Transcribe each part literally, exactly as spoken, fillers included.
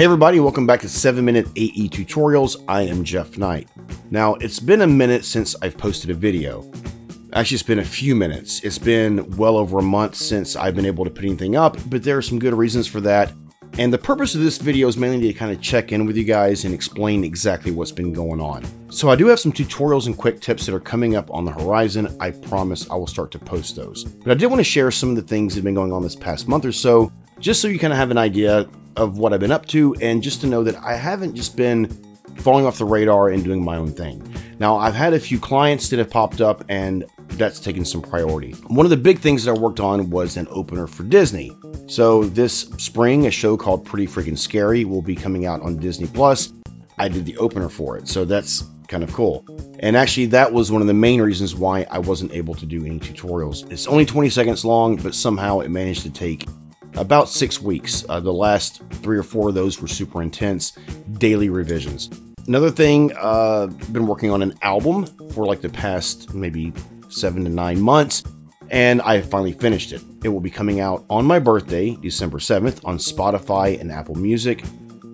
Hey everybody, welcome back to seven minute A E Tutorials. I am Jeff Knight. Now, it's been a minute since I've posted a video. Actually, it's been a few minutes. It's been well over a month since I've been able to put anything up, but there are some good reasons for that. And the purpose of this video is mainly to kind of check in with you guys and explain exactly what's been going on. So I do have some tutorials and quick tips that are coming up on the horizon. I promise I will start to post those. But I did want to share some of the things that have been going on this past month or so, just so you kind of have an idea of what I've been up to, and just to know that I haven't just been falling off the radar and doing my own thing. Now, I've had a few clients that have popped up, and that's taken some priority. One of the big things that I worked on was an opener for Disney. So this spring, a show called Pretty Freaking Scary will be coming out on Disney Plus. I did the opener for it, so that's kind of cool. And actually, that was one of the main reasons why I wasn't able to do any tutorials. It's only twenty seconds long, but somehow it managed to take about six weeks. Uh, the last three or four of those were super intense daily revisions. Another thing, uh, been working on an album for like the past maybe seven to nine months, and I finally finished it. It will be coming out on my birthday, December seventh, on Spotify and Apple Music.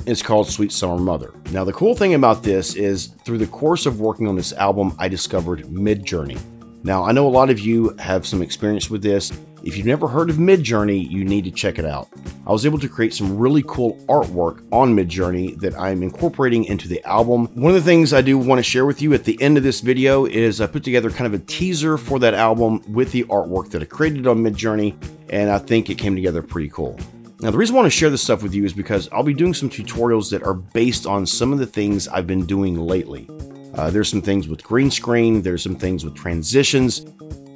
It's called Sweet Summer Mother. Now, the cool thing about this is through the course of working on this album, I discovered Midjourney. Now, I know a lot of you have some experience with this. If you've never heard of Midjourney, you need to check it out. I was able to create some really cool artwork on Midjourney that I'm incorporating into the album. One of the things I do want to share with you at the end of this video is I put together kind of a teaser for that album with the artwork that I created on Midjourney, and I think it came together pretty cool. Now, the reason I want to share this stuff with you is because I'll be doing some tutorials that are based on some of the things I've been doing lately. Uh, there's some things with green screen, there's some things with transitions,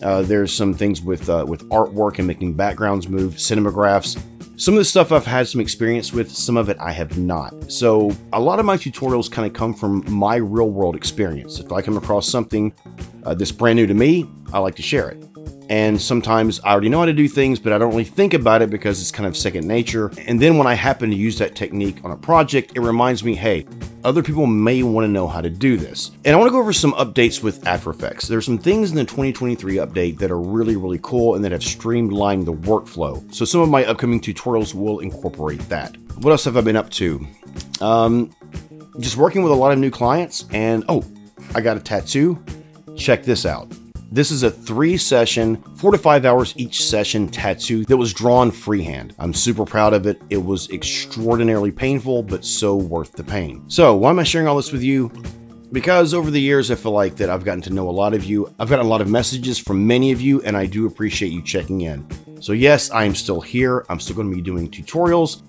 Uh, there's some things with uh, with artwork and making backgrounds move, cinemagraphs. Some of the stuff I've had some experience with, some of it I have not. So a lot of my tutorials kind of come from my real world experience. If I come across something uh, that's brand new to me, I like to share it. And sometimes I already know how to do things, but I don't really think about it because it's kind of second nature. And then when I happen to use that technique on a project, it reminds me, hey, other people may want to know how to do this. And I want to go over some updates with After Effects. There's some things in the twenty twenty-three update that are really, really cool and that have streamlined the workflow. So some of my upcoming tutorials will incorporate that. What else have I been up to? Um, just working with a lot of new clients, and oh, I got a tattoo. Check this out. This is a three session, four to five hours each session tattoo that was drawn freehand. I'm super proud of it. It was extraordinarily painful, but so worth the pain. So why am I sharing all this with you? Because over the years, I feel like that I've gotten to know a lot of you. I've gotten a lot of messages from many of you, and I do appreciate you checking in. So yes, I am still here. I'm still gonna be doing tutorials.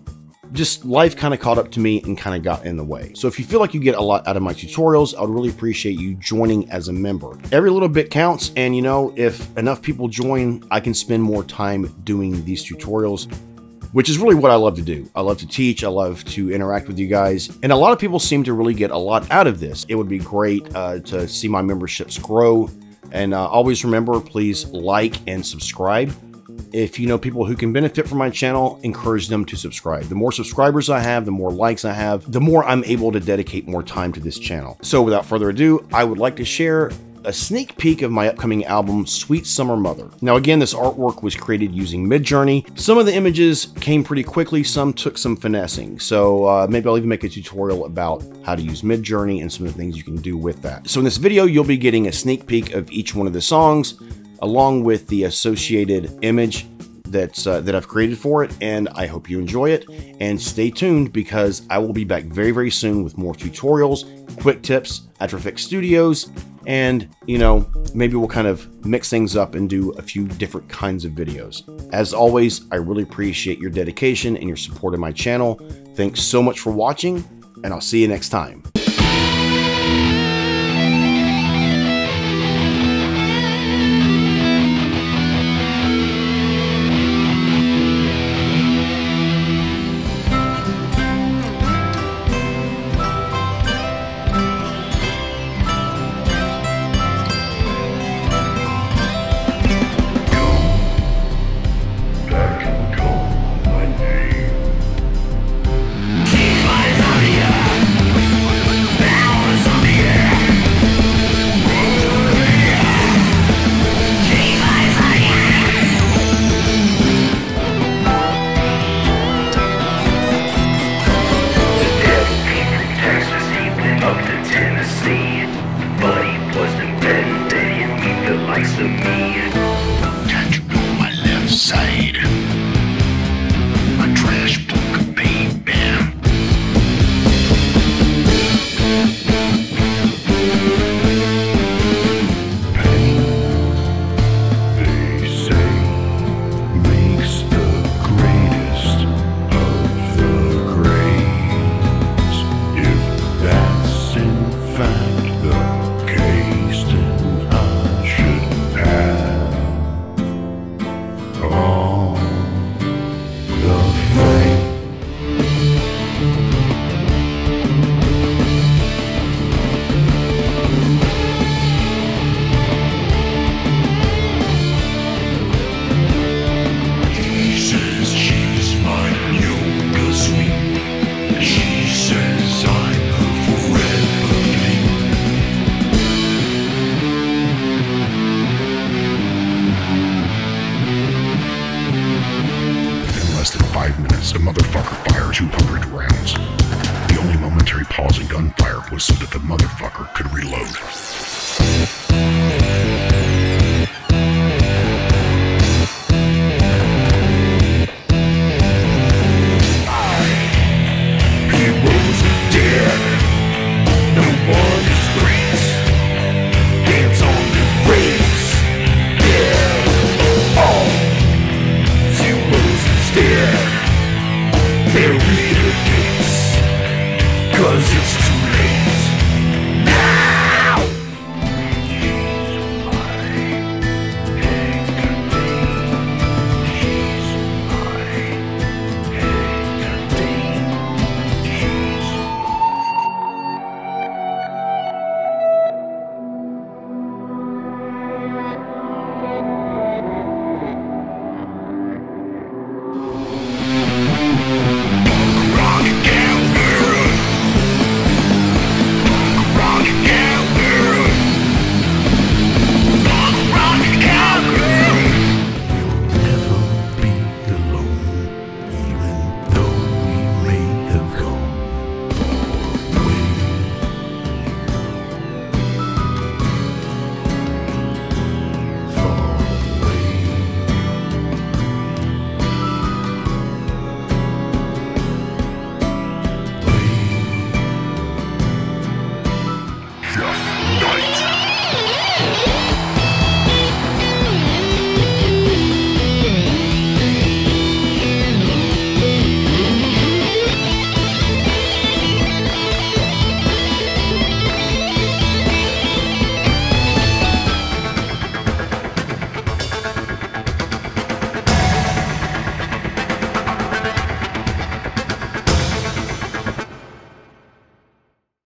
Just life kind of caught up to me and kind of got in the way. So if you feel like you get a lot out of my tutorials, I'd really appreciate you joining as a member. Every little bit counts. And you know, if enough people join, I can spend more time doing these tutorials, which is really what I love to do. I love to teach. I love to interact with you guys. And a lot of people seem to really get a lot out of this. It would be great uh, to see my memberships grow. And uh, always remember, please like and subscribe. If you know people who can benefit from my channel, encourage them to subscribe. The more subscribers I have, the more likes I have, the more I'm able to dedicate more time to this channel. So without further ado, I would like to share a sneak peek of my upcoming album, Sweet Summer Mother. Now, again, this artwork was created using Midjourney. Some of the images came pretty quickly. Some took some finessing. So uh, maybe I'll even make a tutorial about how to use Midjourney and some of the things you can do with that. So in this video, you'll be getting a sneak peek of each one of the songs, along with the associated image that's, uh, that I've created for it. And I hope you enjoy it, and stay tuned because I will be back very, very soon with more tutorials, quick tips, After Effects Studios, and you know, maybe we'll kind of mix things up and do a few different kinds of videos. As always, I really appreciate your dedication and your support of my channel. Thanks so much for watching, and I'll see you next time. What slice of me. Tattoo on my left side. My trash book, baby. The motherfucker fired two hundred rounds. The only momentary pause in gunfire was so that the motherfucker could reload.